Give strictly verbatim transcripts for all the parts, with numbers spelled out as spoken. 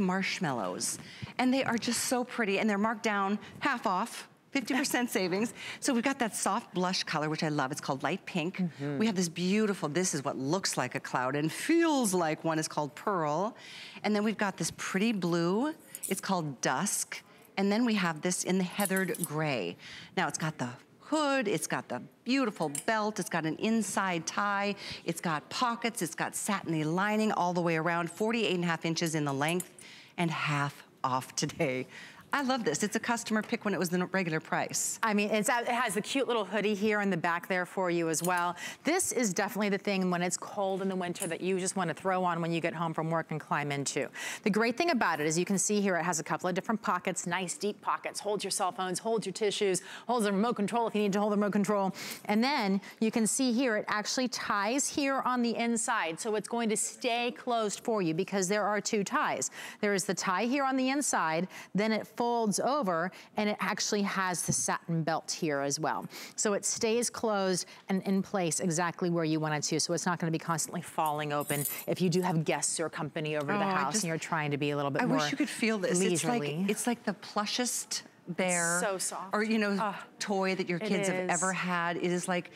marshmallows. And they are just so pretty, and they're marked down half off, fifty percent savings. So we've got that soft blush color, which I love. It's called light pink. Mm-hmm. We have this beautiful, this is what looks like a cloud and feels like one, is called pearl. And then we've got this pretty blue. It's called dusk. And then we have this in the heathered gray. Now it's got the hood, it's got the beautiful belt, it's got an inside tie, it's got pockets, it's got satiny lining all the way around, forty-eight and a half inches in the length, and half off today. I love this. It's a customer pick when it was the regular price. I mean, it's, it has the cute little hoodie here in the back there for you as well. This is definitely the thing when it's cold in the winter that you just want to throw on when you get home from work and climb into. The great thing about it is you can see here it has a couple of different pockets, nice deep pockets. Holds your cell phones, holds your tissues, holds the remote control if you need to hold the remote control. And then you can see here it actually ties here on the inside. So it's going to stay closed for you because there are two ties. There is the tie here on the inside, then it folds over, and it actually has the satin belt here as well. So it stays closed and in place exactly where you want it to, so it's not gonna be constantly falling open if you do have guests or company over oh, the house just, and you're trying to be a little bit I more I wish you could feel this. Leisurely. It's like, it's like the plushest bear. So soft. Or, you know, oh, toy that your kids have ever had. It is like,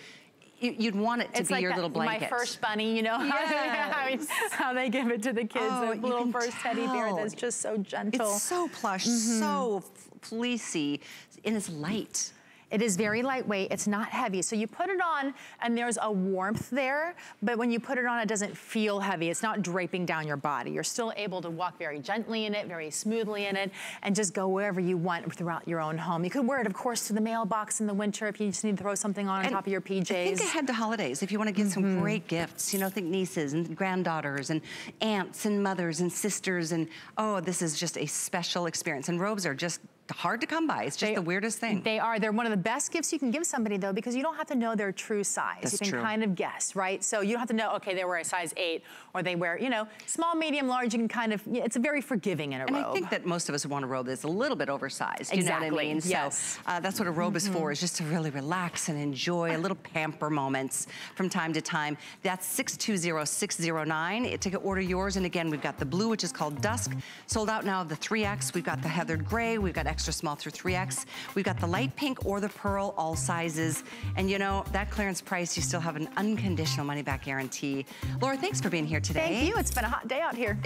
you'd want it to it's be like your that, little blanket. My first bunny, you know, yes. how, they, how they give it to the kids. Oh, the little first tell. teddy bear that's just so gentle. It's so plush, mm-hmm. so fleecy, and it's light. It is very lightweight, it's not heavy. So you put it on and there's a warmth there, but when you put it on, it doesn't feel heavy. It's not draping down your body. You're still able to walk very gently in it, very smoothly in it, and just go wherever you want throughout your own home. You could wear it, of course, to the mailbox in the winter if you just need to throw something on on top of your P Js. I think ahead to holidays, if you want to get mm-hmm. some great gifts, you know, think nieces and granddaughters and aunts and mothers and sisters, and oh, this is just a special experience. And robes are just hard to come by. It's just they, the weirdest thing. They are. They're one of the best gifts you can give somebody, though, because you don't have to know their true size. That's you can true. kind of guess, right? So you don't have to know, okay, they wear a size eight, or they wear, you know, small, medium, large. You can kind of, it's a very forgiving in a and robe. And I think that most of us want a robe that's a little bit oversized. You exactly. know what I mean? Yes. So uh, that's what a robe mm-hmm. is for, is just to really relax and enjoy a little pamper moments from time to time. That's six two zero, six zero nine. Take an order yours. And again, we've got the blue, which is called dusk. Sold out now of the three X. We've got the heathered gray. We've got extra small through three X. We've got the light pink or the pearl, all sizes. And you know, that clearance price, you still have an unconditional money back guarantee. Laura, thanks for being here today. Thank you, it's been a hot day out here.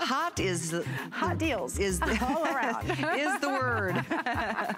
Hot is- Hot deals. Is all around. Is the word.